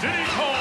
Did he call?